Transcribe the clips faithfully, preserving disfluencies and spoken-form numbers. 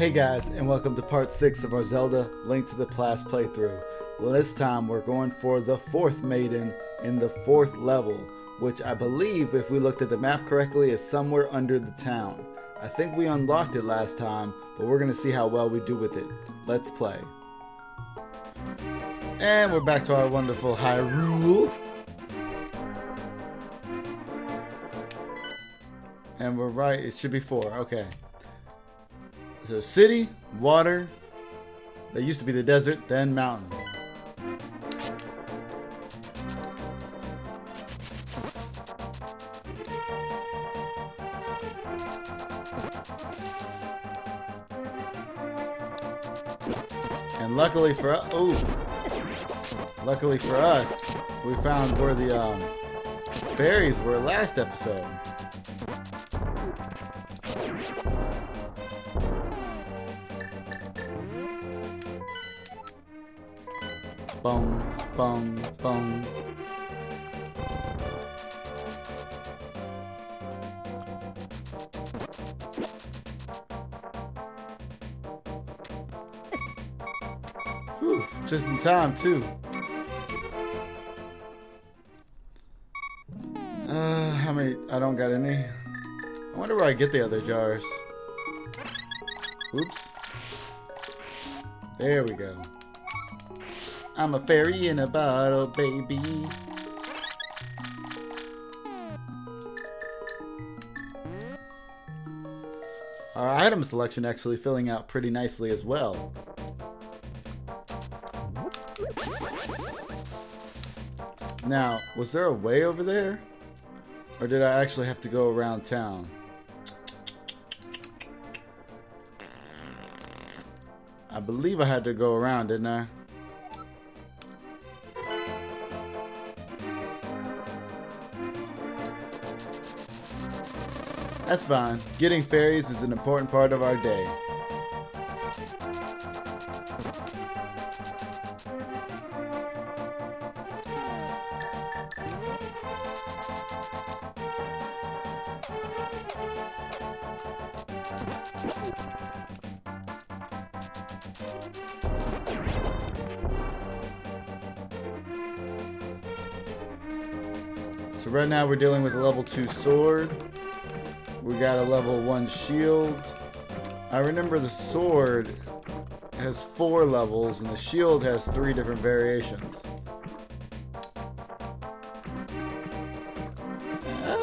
Hey guys, and welcome to part six of our Zelda Link to the Past playthrough. Well, this time we're going for the fourth maiden in the fourth level, which I believe, if we looked at the map correctly, is somewhere under the town. I think we unlocked it last time, but we're going to see how well we do with it. Let's play. And we're back to our wonderful Hyrule. And we're right, it should be four, okay. So city, water, that used to be the desert, then mountain. And luckily for us, oh, luckily for us, we found where the um, fairies were last episode. Boom, boom, boom. Whew, just in time, too. Uh, how many? I don't got any. I wonder where I get the other jars. Oops. There we go. I'm a fairy in a bottle, baby. Our item selection actually filling out pretty nicely as well. Now, was there a way over there? Or did I actually have to go around town? I believe I had to go around, didn't I? That's fine. Getting fairies is an important part of our day. So right now we're dealing with a level two sword. We got a level one shield. I remember the sword has four levels and the shield has three different variations. Ah.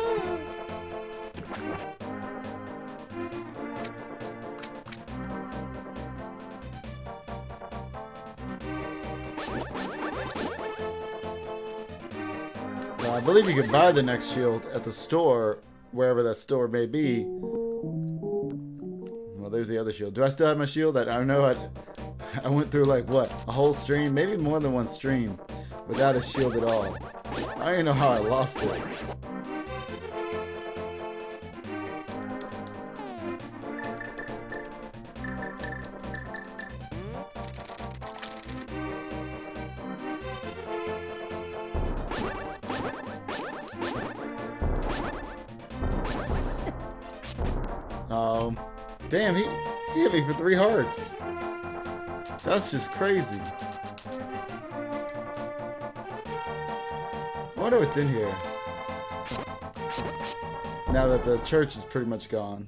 Well, I believe you can buy the next shield at the store, wherever that store may be. Well, there's the other shield. Do I still have my shield? I, I don't know. I, I went through like, what, a whole stream? Maybe more than one stream without a shield at all. I don't know how I lost it. Um, damn, he, he hit me for three hearts. That's just crazy. I wonder what's in here. Now that the church is pretty much gone.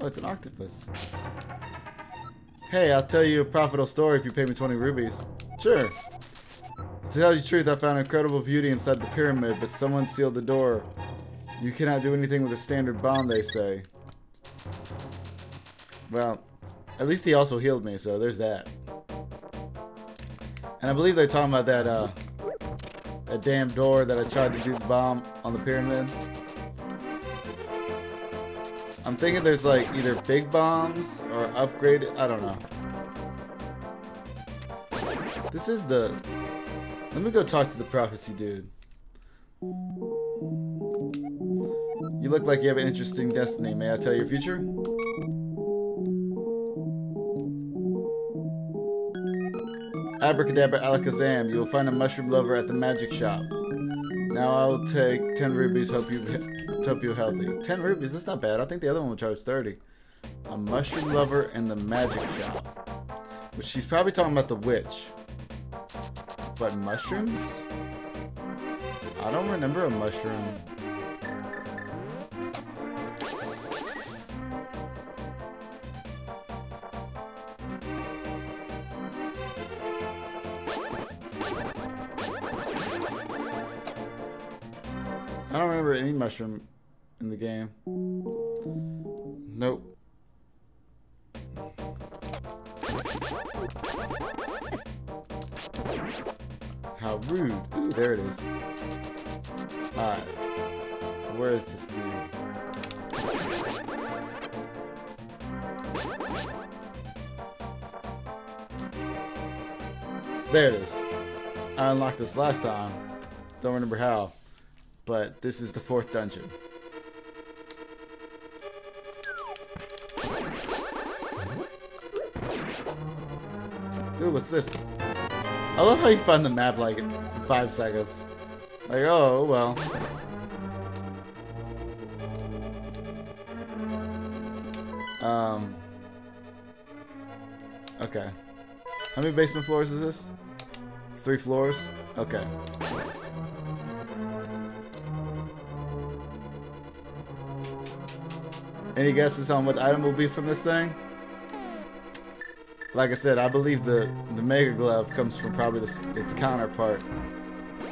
Oh, it's an octopus. Hey, I'll tell you a profitable story if you pay me twenty rubies. Sure. To tell you the truth, I found incredible beauty inside the pyramid, but someone sealed the door. You cannot do anything with a standard bomb, they say. Well, at least he also healed me, so there's that. And I believe they're talking about that, uh, that damn door that I tried to do the bomb on the pyramid. I'm thinking there's like either big bombs or upgraded, I don't know. This is the, let me go talk to the prophecy dude. You look like you have an interesting destiny. May I tell your future? Abracadabra alakazam, you will find a mushroom lover at the magic shop. Now I'll take ten rubies, hope you hope you're healthy. ten rubies, that's not bad. I think the other one will charge thirty. A mushroom lover and the magic shop. But she's probably talking about the witch. But mushrooms? I don't remember a mushroom. I don't remember any mushroom in the game. Nope. How rude. Ooh, there it is. Alright. Where is this dude? There it is. I unlocked this last time. Don't remember how. But this is the fourth dungeon. Ooh, what's this? I love how you find the map like in five seconds. Like, oh, well. Um. Okay. How many basement floors is this? It's three floors? Okay. Any guesses on what the item will be from this thing? Like I said, I believe the, the Mega Glove comes from probably the, its counterpart.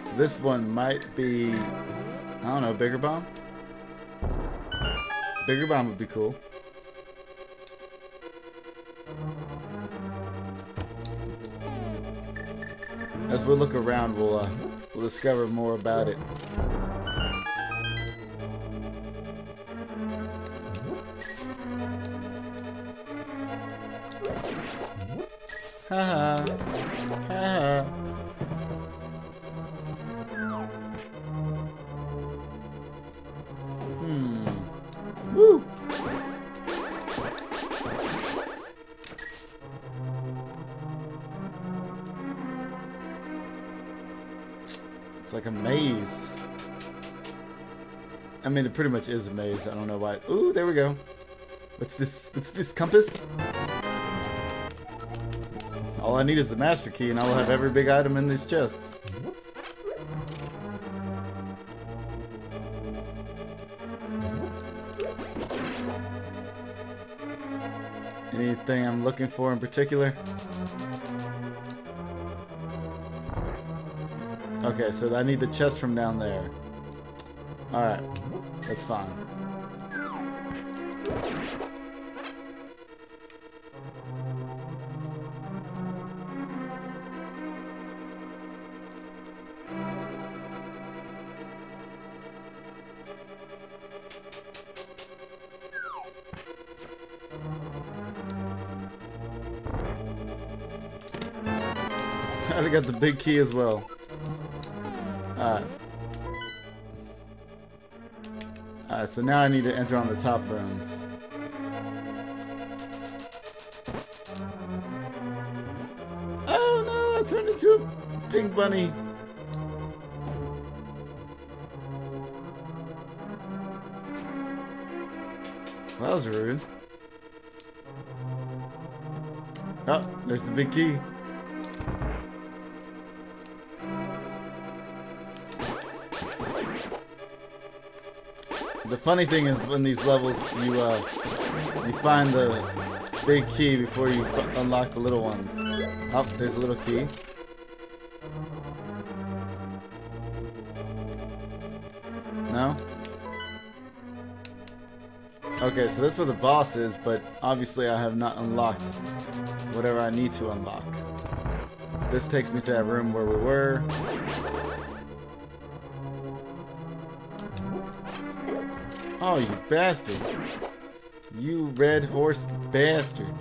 So this one might be, I don't know, Bigger Bomb? Bigger Bomb would be cool. As we look around, we'll, uh, we'll discover more about it. Haha. Haha. Hmm. Woo. It's like a maze. I mean, it pretty much is a maze. I don't know why. Ooh, there we go. What's this? What's this compass? All I need is the master key, and I will have every big item in these chests. Anything I'm looking for in particular? Okay, so I need the chest from down there. Alright, that's fine. I got the big key as well. Alright. Alright, so now I need to enter on the top rooms. Oh no, I turned into a pink bunny. Well, that was rude. Oh, there's the big key. The funny thing is, in these levels, you uh, you find the big key before you unlock the little ones. Oh, there's a little key. No? Okay, so that's where the boss is, but obviously I have not unlocked whatever I need to unlock. This takes me to that room where we were. Oh, you bastard. You red horse bastard.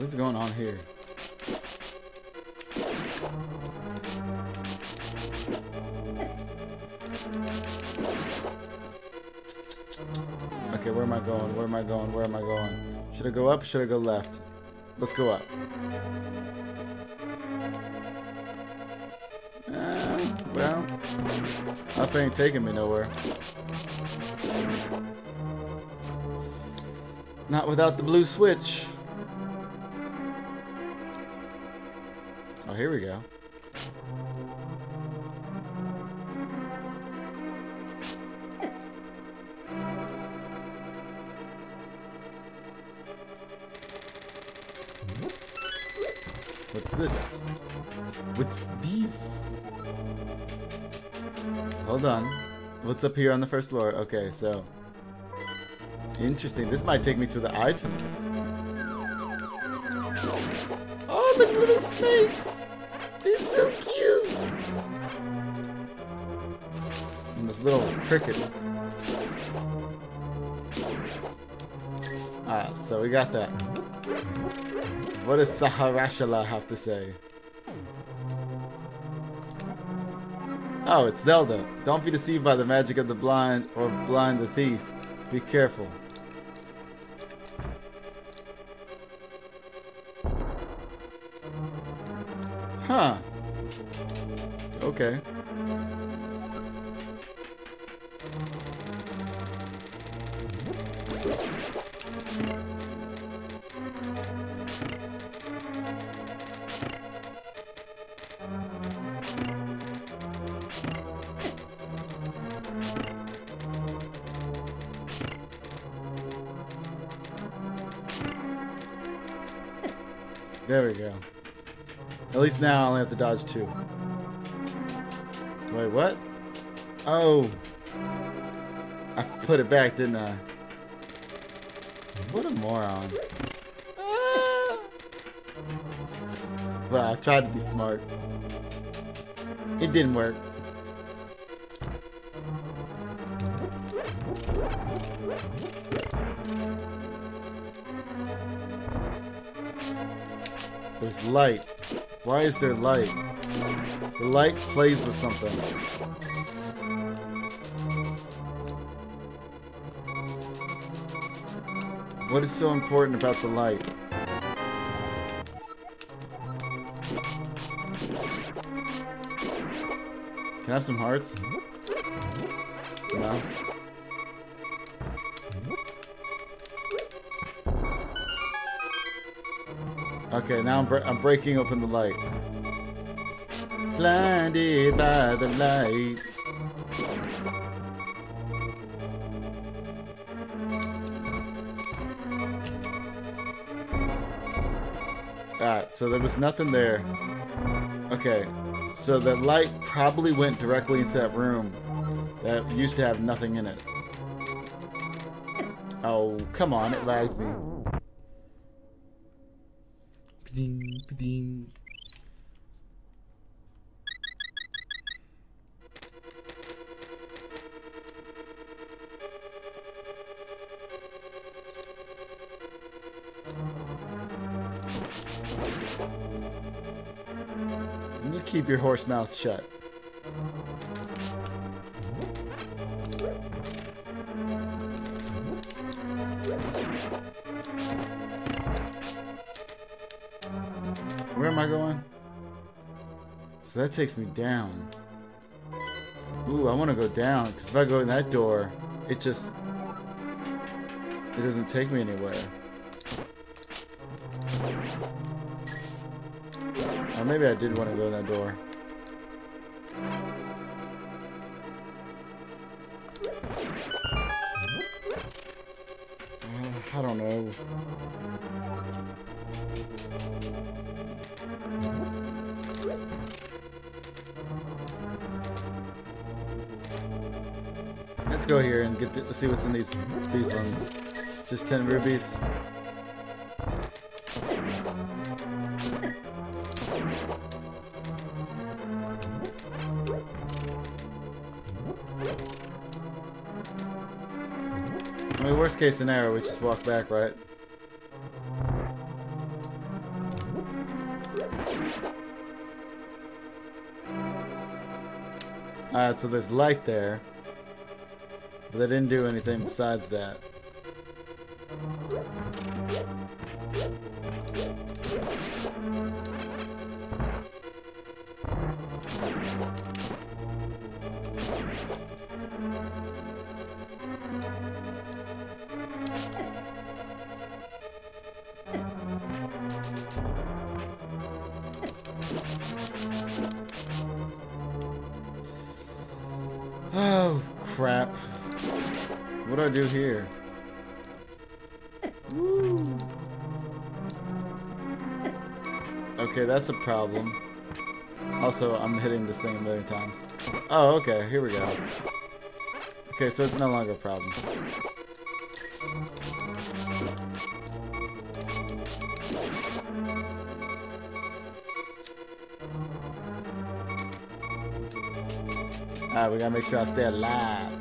What's going on here? Okay, Where am I going? Where am I going? Where am I going? Should I go up? Should I go left? Let's go up. Uh, well, up ain't taking me nowhere. Not without the blue switch. Oh, here we go. What's this? What's these? Hold on. What's up here on the first floor? Okay, so... Interesting. This might take me to the items. Oh, the little snakes! They're so cute! And this little cricket. Alright, so we got that. What does Saharashala have to say? Oh, it's Zelda. Don't be deceived by the magic of the blind or blind the thief. Be careful. Huh. Okay. There we go. At least now I only have to dodge two. Wait, what? Oh. I put it back, didn't I? What a moron. Ah. Well, I tried to be smart. It didn't work. There's light. Why is there light? The light plays with something. What is so important about the light? Can I have some hearts? No. Okay, now I'm, bre I'm breaking open the light. Blinded by the light. Alright, so there was nothing there. Okay, so the light probably went directly into that room that used to have nothing in it. Oh, come on, it lagged me. Ding, ding. You keep your horse mouth shut. Where am I going? So that takes me down. Ooh, I want to go down, because if I go in that door, it just... It doesn't take me anywhere. Or maybe I did want to go in that door. Uh, I don't know. Let's go here and get the, see what's in these these ones. Just ten rubies. I mean, worst case scenario, we just walk back, right? Alright, so there's light there. But they didn't do anything besides that. Oh, crap. What do I do here? Woo. Okay, that's a problem. Also, I'm hitting this thing a million times. Oh, okay, here we go. Okay, so it's no longer a problem. Alright, we gotta make sure I stay alive.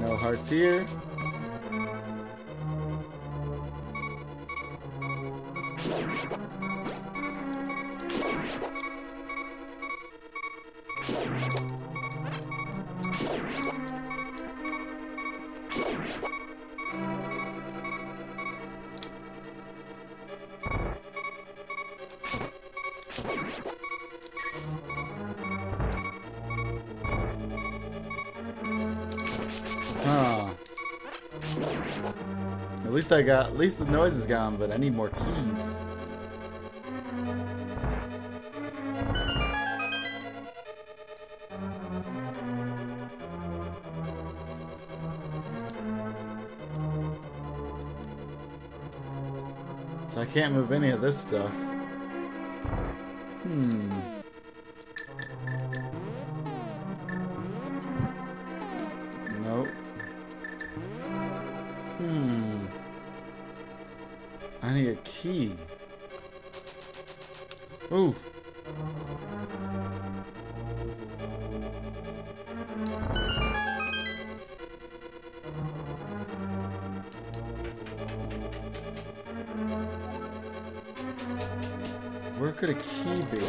No hearts here. Huh. At least I got, at least the noise is gone, but I need more keys. So I can't move any of this stuff. Hmm. Nope. Hmm. I need a key. Ooh. Where could a key be?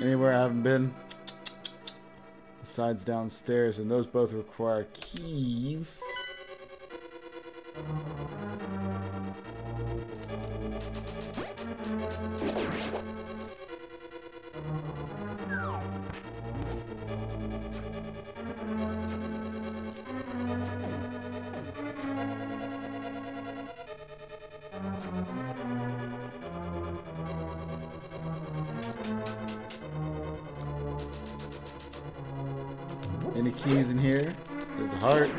Anywhere I haven't been, besides downstairs, and those both require keys. Any keys in here? There's a heart.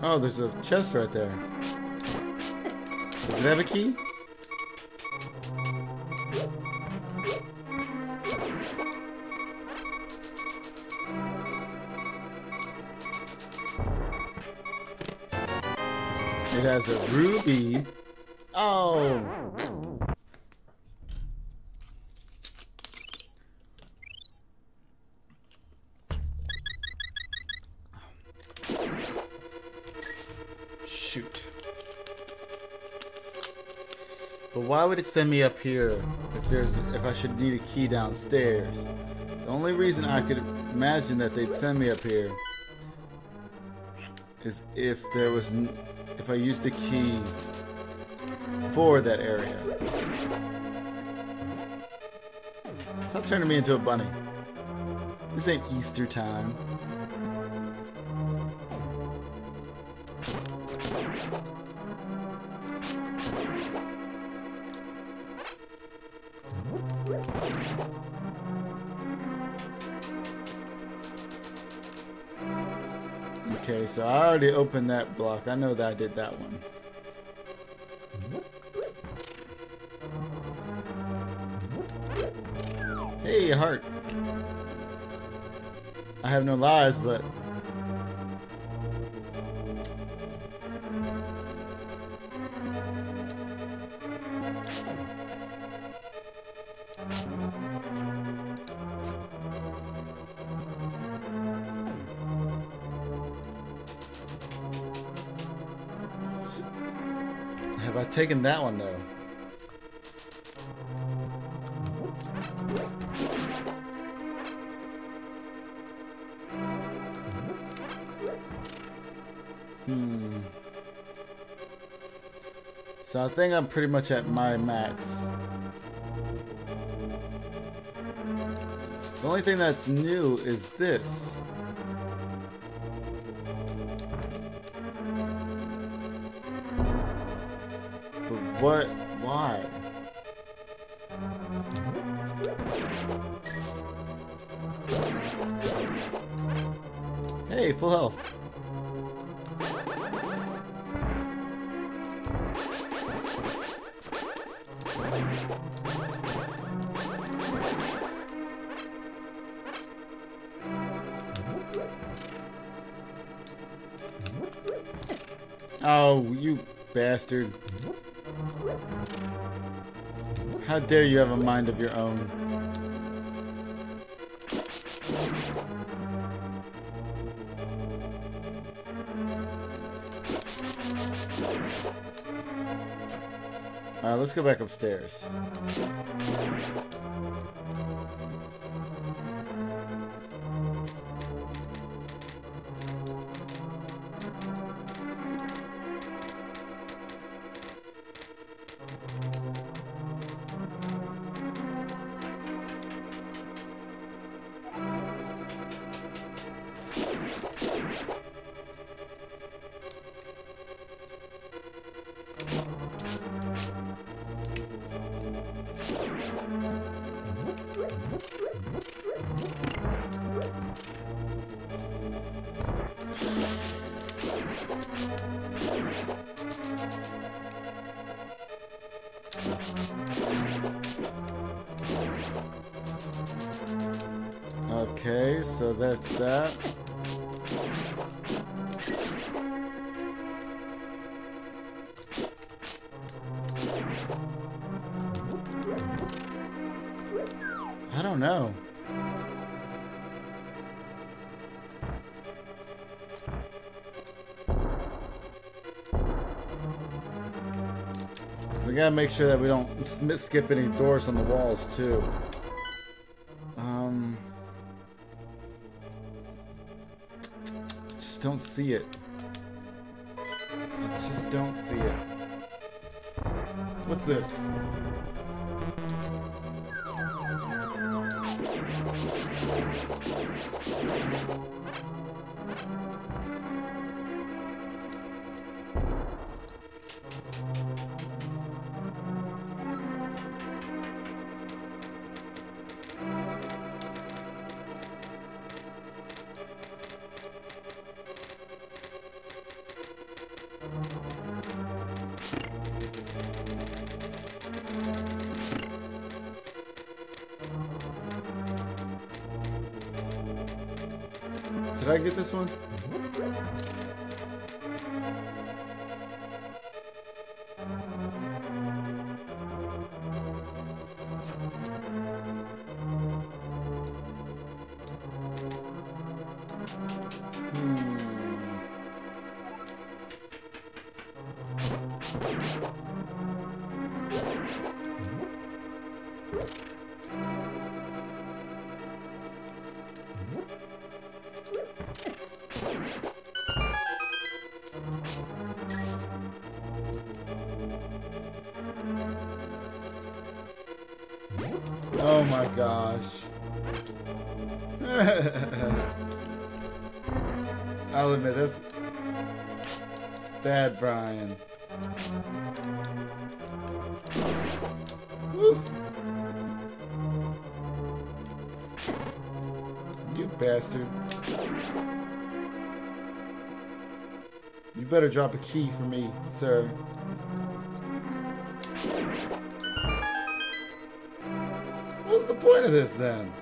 Oh, there's a chest right there. Does it have a key? It has a ruby. Oh! Shoot. But why would it send me up here if there's if I should need a key downstairs? The only reason I could imagine that they'd send me up here is if there was n if I used a key for that area. Stop turning me into a bunny. This ain't Easter time. Okay, so I already opened that block. I know that I did that one. Hey, heart. I have no lives, but... Have I taken that one, though? Hmm. So I think I'm pretty much at my max. The only thing that's new is this. But what? Why? Hey, full health. Oh, you bastard. How dare you have a mind of your own? Uh, let's go back upstairs. Okay, so that's that. I don't know. We gotta make sure that we don't skip any doors on the walls too. I just don't see it. I just don't see it. What's this? Did I get this one? Oh my gosh. I'll admit this. Bad Brian. Woo. You bastard. You better drop a key for me, sir. What's the point of this then?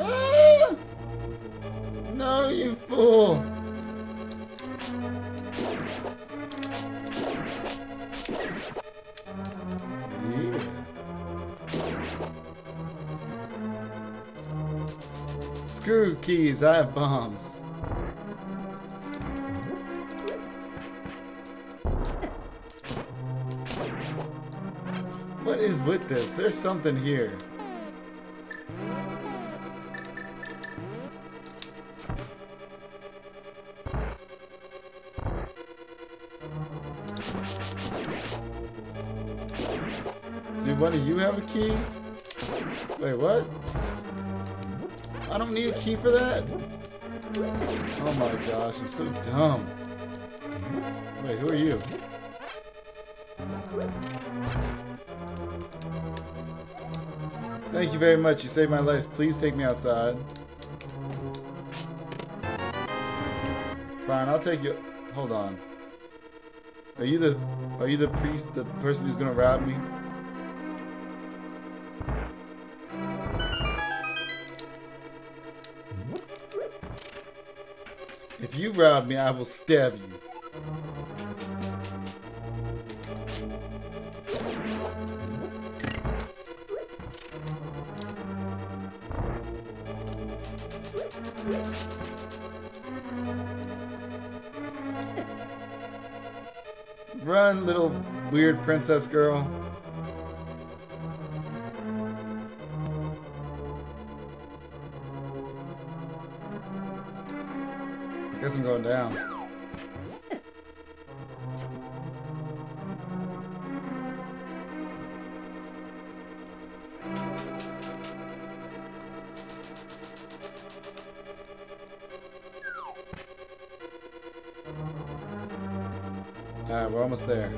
Ah! No, you fool. Screw keys, I have bombs. What is with this? There's something here. Do one of you have a key? Wait, what? I don't need a key for that? Oh my gosh, I'm so dumb. Wait, who are you? Thank you very much, you saved my life. Please take me outside. Fine, I'll take you. Hold on. Are you the are you the priest, the person who's gonna rob me? If you rob me, I will stab you. Run, little weird princess girl. I guess I'm going down. Alright, we're almost there.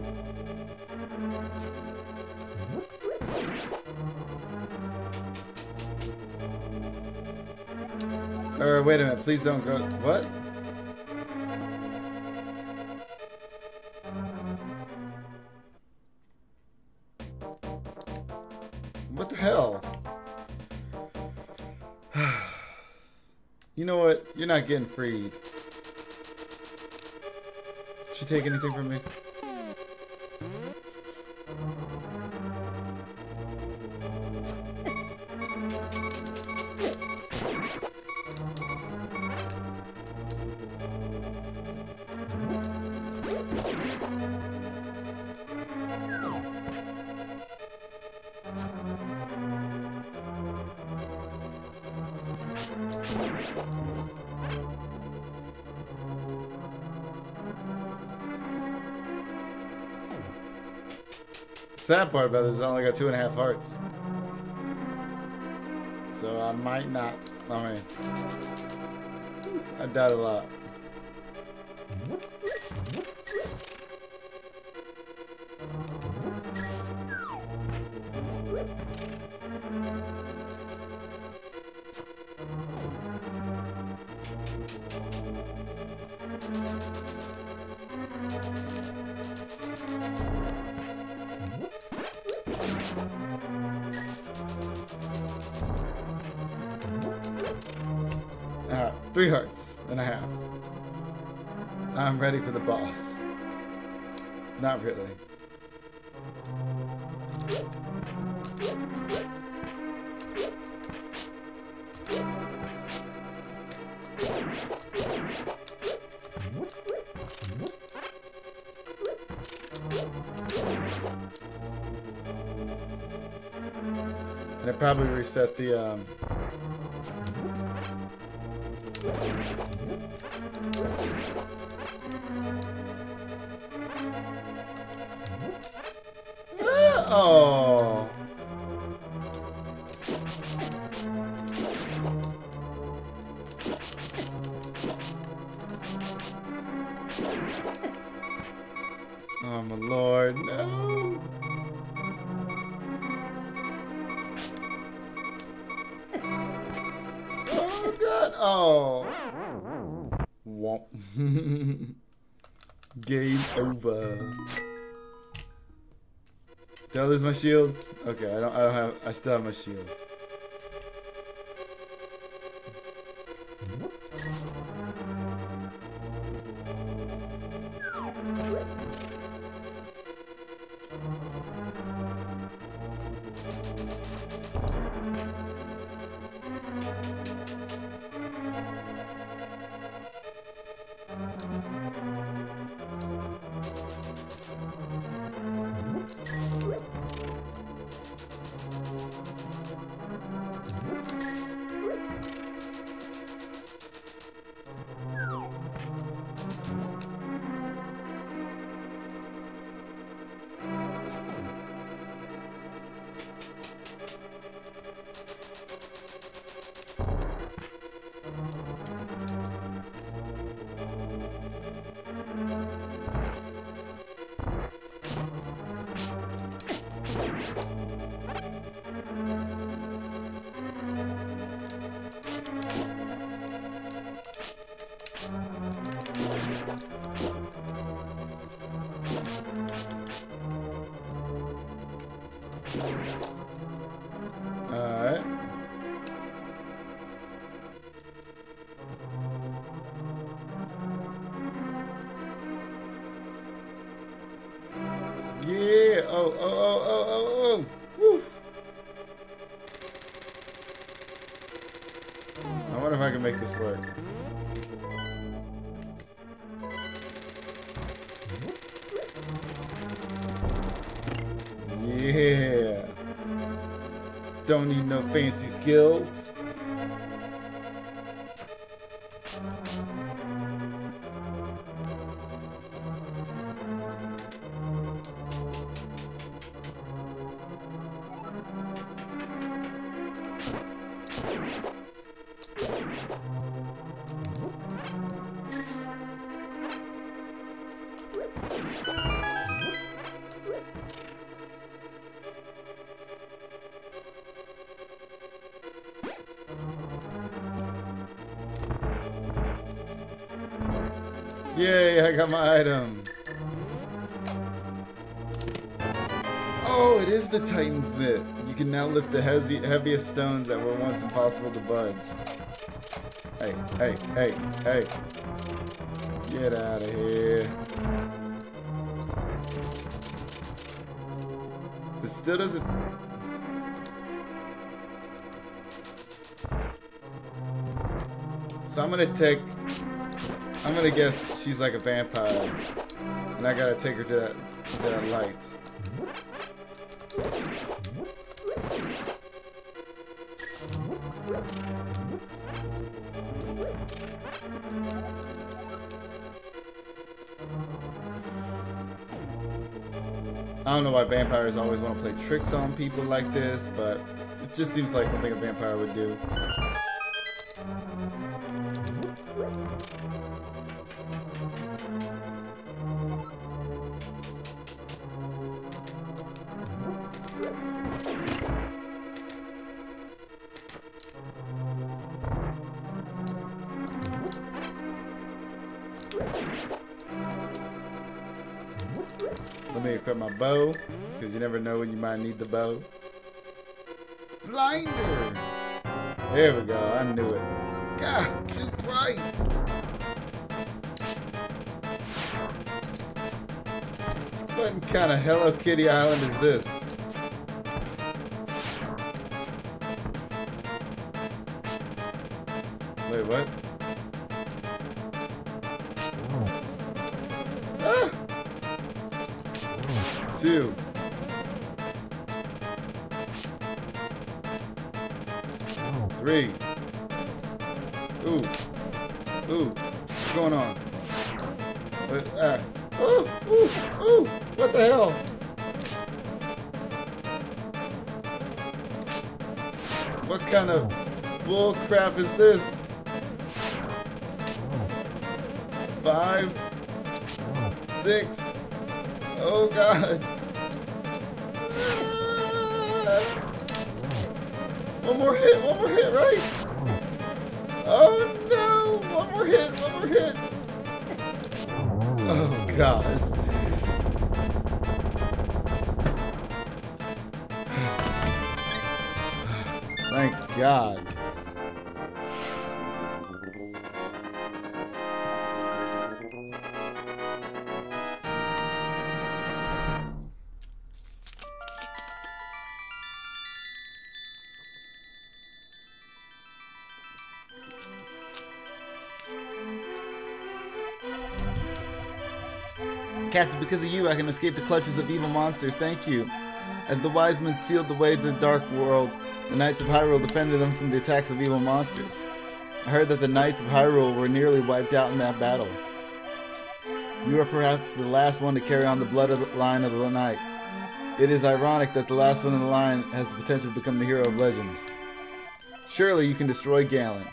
Alright, wait a minute, please don't go. What? What the hell? You know what? You're not getting freed. Did she take anything from me? Sad part about this is I only got two and a half hearts. So I might not. I mean, I died a lot. Alright, three hearts and a half. I'm ready for the boss. Not really. And it probably reset the um Oh. Oh my lord, no. Oh god, oh. Womp. Game over. Did I lose my shield? Okay, I don't I don't have I still have my shield. Yeah. Don't need no fancy skills. My item. Oh, it is the Titan's Mitt. You can now lift the he heaviest stones that were once impossible to budge. Hey, hey, hey, hey. Get out of here. This still doesn't... So I'm gonna take... I'm gonna guess she's like a vampire, and I gotta take her to that, to that light. I don't know why vampires always want to play tricks on people like this, but it just seems like something a vampire would do. Bow, because you never know when you might need the bow. Blinder! There we go, I knew it. God, too bright! What kind of Hello Kitty Island is this? Wait, what? Two. Three. Ooh. Ooh, what's going on? Uh, uh, oh, ooh, ooh, what the hell? What kind of bull crap is this? Five, six, oh god. One more hit, one more hit, right? Oh no, one more hit, one more hit. Oh gosh. Thank God. Captain, because of you, I can escape the clutches of evil monsters. Thank you. As the wise men sealed the way to the dark world, the Knights of Hyrule defended them from the attacks of evil monsters. I heard that the Knights of Hyrule were nearly wiped out in that battle. You are perhaps the last one to carry on the bloodline of the Knights. It is ironic that the last one in the line has the potential to become the hero of legend. Surely you can destroy Ganon.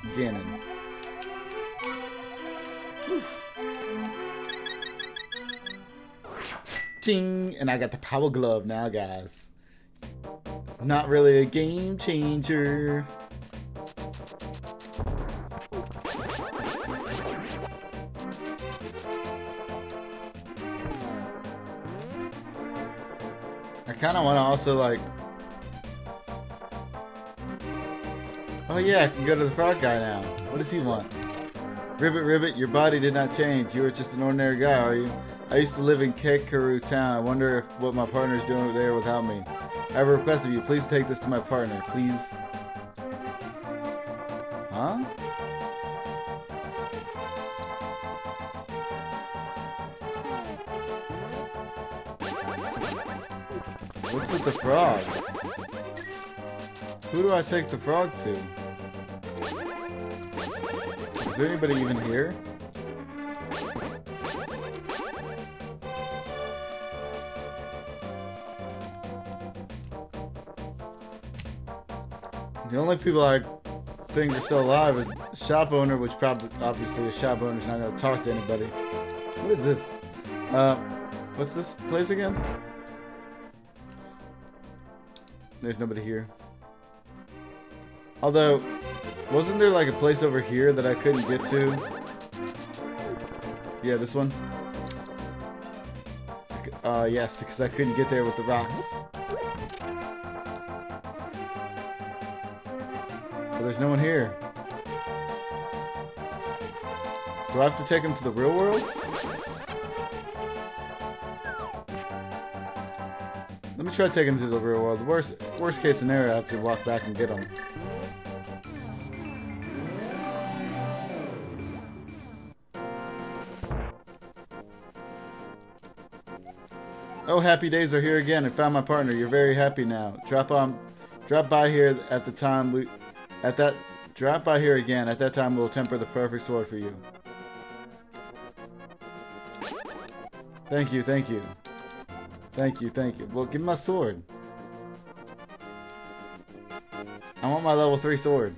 Ting! And I got the power glove now, guys. Not really a game changer. I kind of want to also like... Oh yeah, I can go to the frog guy now. What does he want? Ribbit, Ribbit, your body did not change. You were just an ordinary guy, are you? I used to live in Kekuru town. I wonder if what my partner's doing there without me. I have a request of you. Please take this to my partner. Please. Huh? What's with the frog? Who do I take the frog to? Is there anybody even here? The only people I think are still alive is the shop owner, which probably, obviously, the shop owner's not going to talk to anybody. What is this? Uh, what's this place again? There's nobody here. Although, wasn't there like a place over here that I couldn't get to? Yeah, this one. Uh, yes, because I couldn't get there with the rocks. There's no one here. Do I have to take him to the real world? Let me try to take him to the real world. Worst, worst case scenario, I have to walk back and get him. Oh, happy days are here again. I found my partner. You're very happy now. Drop on, drop by here at the time we... At that, drop by here again. At that time, we'll temper the perfect sword for you. Thank you, thank you. Thank you, thank you. Well, give me my sword. I want my level three sword.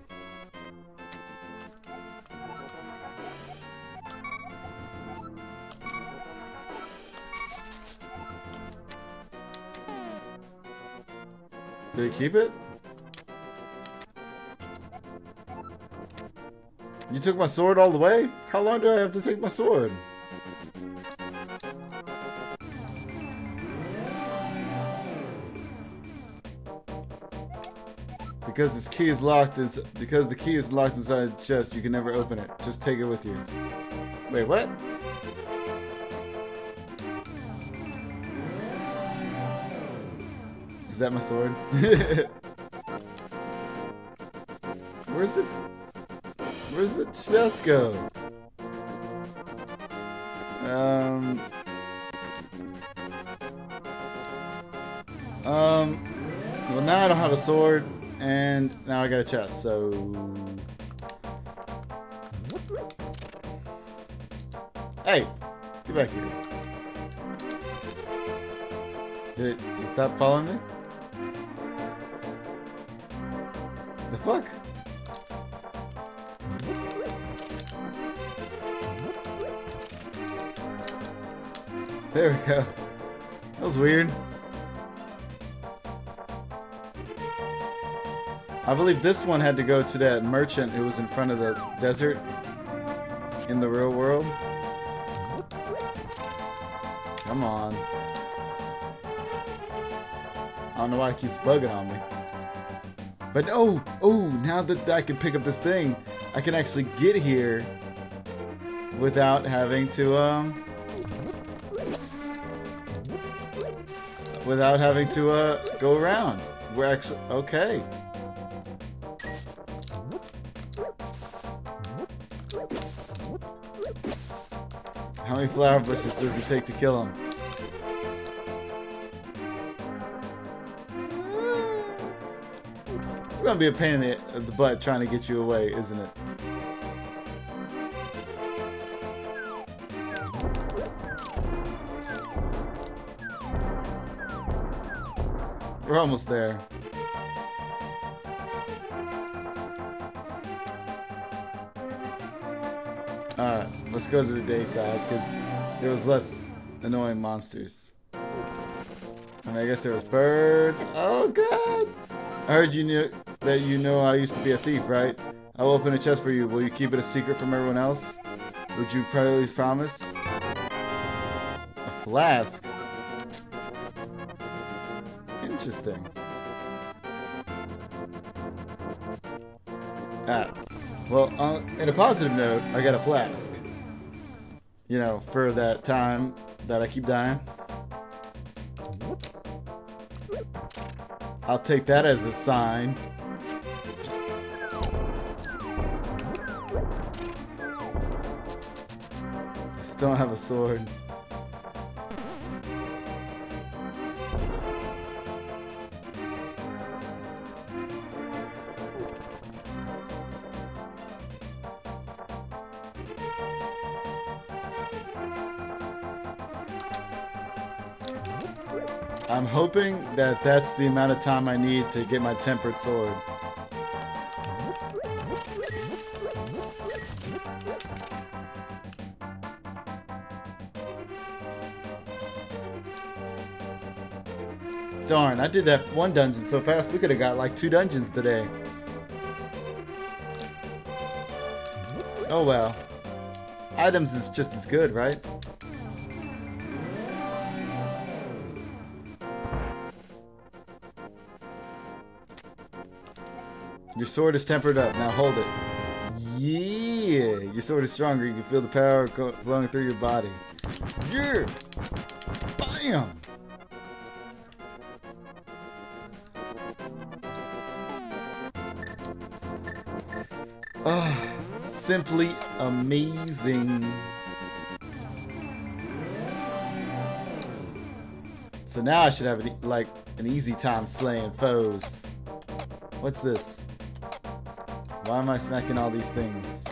Did he keep it? You took my sword all the way? How long do I have to take my sword? Because this key is locked is because the key is locked inside the chest, you can never open it. Just take it with you. Wait, what? Is that my sword? Where's the Where's the chest go? Um. Um. Well, now I don't have a sword, and now I got a chest, so. Hey! Get back here. Did it, did it stop following me? The fuck? There we go. That was weird. I believe this one had to go to that merchant who was in front of the desert in the real world. Come on. I don't know why it keeps bugging on me. But oh, oh, now that I can pick up this thing, I can actually get here without having to, um... without having to, uh, go around. We're actually, okay. How many flower bushes does it take to kill him? It's gonna be a pain in the, the butt trying to get you away, isn't it? We're almost there. Alright, let's go to the day side, because there was less annoying monsters. I mean, I guess there was birds. Oh god! I heard you knew that you know I used to be a thief, right? I'll open a chest for you. Will you keep it a secret from everyone else? Would you please promise? A flask? Interesting. Ah, well, uh, in a positive note, I got a flask. You know, for that time that I keep dying. I'll take that as a sign. I still don't have a sword. I'm hoping that that's the amount of time I need to get my tempered sword. Darn, I did that one dungeon so fast, we could have got like two dungeons today. Oh well. Items is just as good, right? Your sword is tempered up. Now hold it. Yeah! Your sword is stronger. You can feel the power flowing through your body. Yeah! Bam! Oh, simply amazing. So now I should have, an, like, an easy time slaying foes. What's this? Why am I smacking all these things?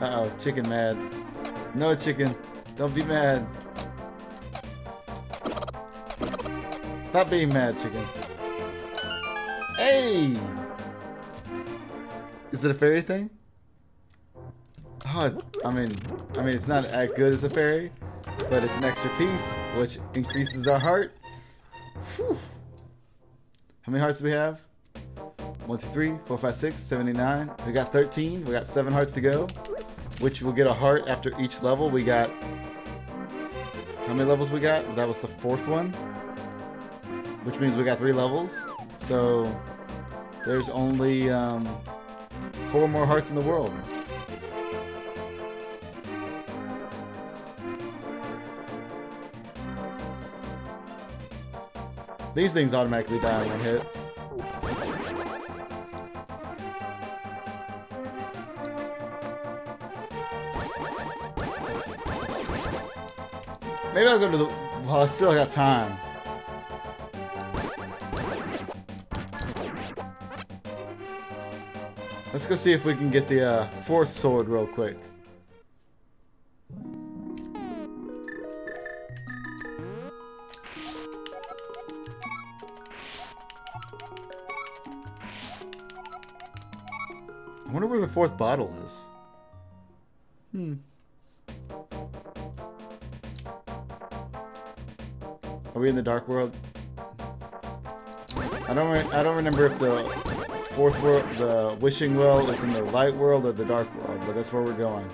Uh-oh, chicken mad. No, chicken. Don't be mad. Stop being mad, chicken. Hey! Is it a fairy thing? Oh, I mean, I mean, it's not as good as a fairy, but it's an extra piece, which increases our heart. Whew. How many hearts do we have? one, two, three, four, five, six, seven, eight, nine. We got thirteen. We got seven hearts to go, which will get a heart after each level. We got... how many levels we got? That was the fourth one, which means we got three levels. So there's only um, four more hearts in the world. These things automatically die when hit. Maybe I'll go to the... well, I still got time. Let's go see if we can get the uh, fourth sword real quick. I wonder where the fourth bottle is. Hmm. Are we in the Dark World? I don't. Re I don't remember if the fourth world, the Wishing Well, is in the Light World or the Dark World, but that's where we're going.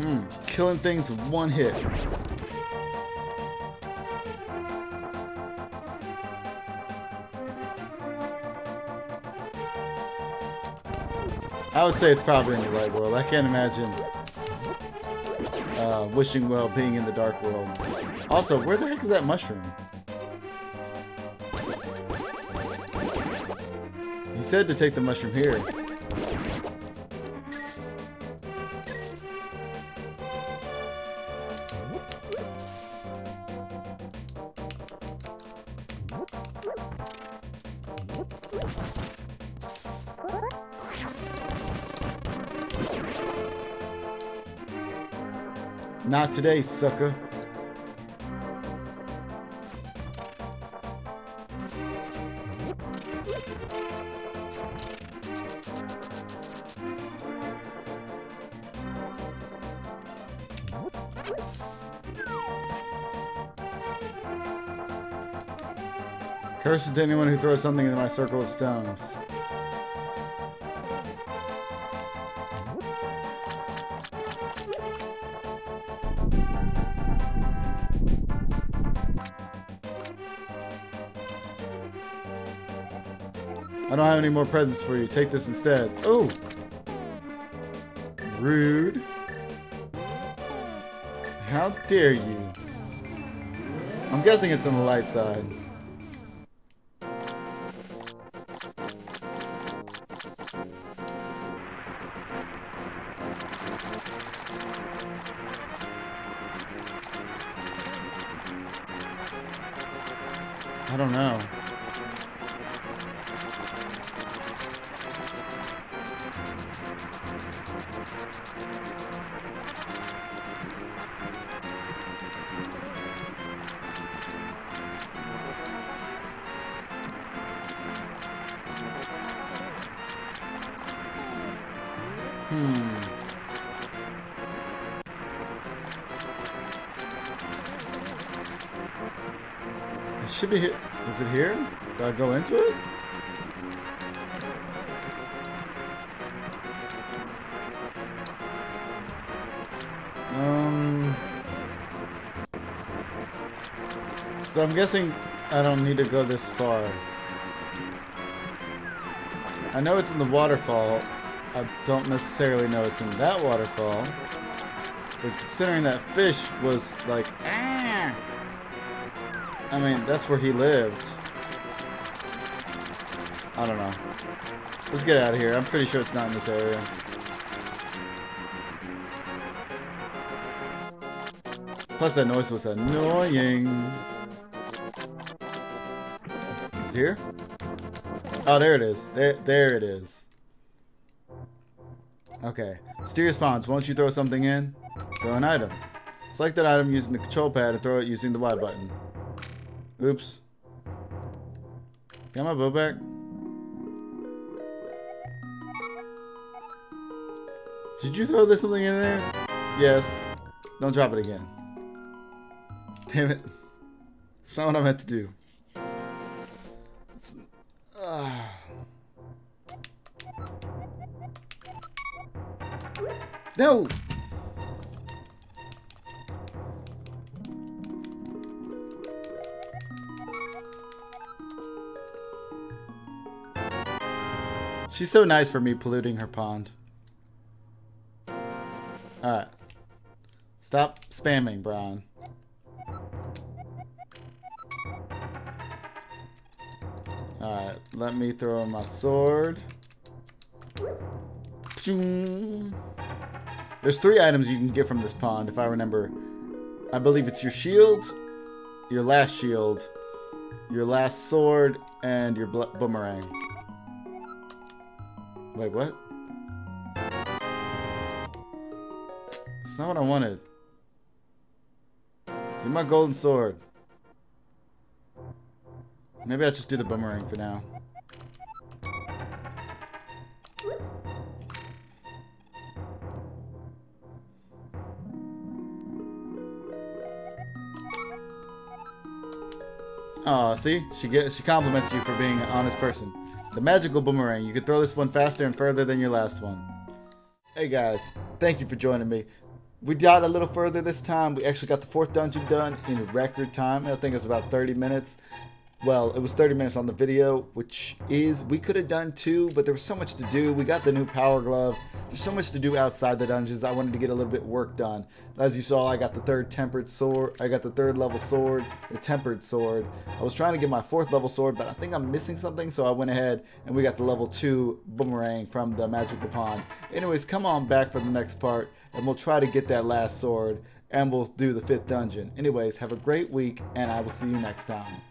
Hmm. Killing things with one hit. I would say it's probably in the Light World. I can't imagine uh, Wishing Well being in the Dark World. Also, where the heck is that mushroom? He said to take the mushroom here. Not today, sucker. Curses to anyone who throws something into my circle of stones. I don't have any more presents for you. Take this instead. Oh! Rude. How dare you? I'm guessing it's on the light side. I don't know. Hmm. It should be here. Is it here? Do I go into it? Um. So I'm guessing I don't need to go this far. I know it's in the waterfall. I don't necessarily know it's in that waterfall, but considering that fish was like, ah, I mean, that's where he lived. I don't know. Let's get out of here. I'm pretty sure it's not in this area. Plus that noise was annoying. Is it here? Oh, there it is. There, there it is. Okay. Mysterious Ponds, won't you throw something in? Throw an item. Select that item using the control pad and throw it using the Y button. Oops. Got my bow back. Did you throw this something in there? Yes. Don't drop it again. Damn it. It's not what I meant to do. It's, uh... No! She's so nice for me polluting her pond. Alright. Stop spamming, Brian. Alright, let me throw in my sword. Pshing. There's three items you can get from this pond, if I remember. I believe it's your shield, your last shield, your last sword, and your boomerang. Wait, what? That's not what I wanted. Give my golden sword. Maybe I'll just do the boomerang for now. Aw, see? She gets, she compliments you for being an honest person. The magical boomerang. You can throw this one faster and further than your last one. Hey guys, thank you for joining me. We got a little further this time. We actually got the fourth dungeon done in record time. I think it was about thirty minutes. Well, it was thirty minutes on the video, which is, we could have done two, but there was so much to do. We got the new power glove. There's so much to do outside the dungeons. I wanted to get a little bit work done. As you saw, I got the third tempered sword. I got the third level sword, the tempered sword. I was trying to get my fourth level sword, but I think I'm missing something. So I went ahead and we got the level two boomerang from the magical pond. Anyways, come on back for the next part and we'll try to get that last sword and we'll do the fifth dungeon. Anyways, have a great week and I will see you next time.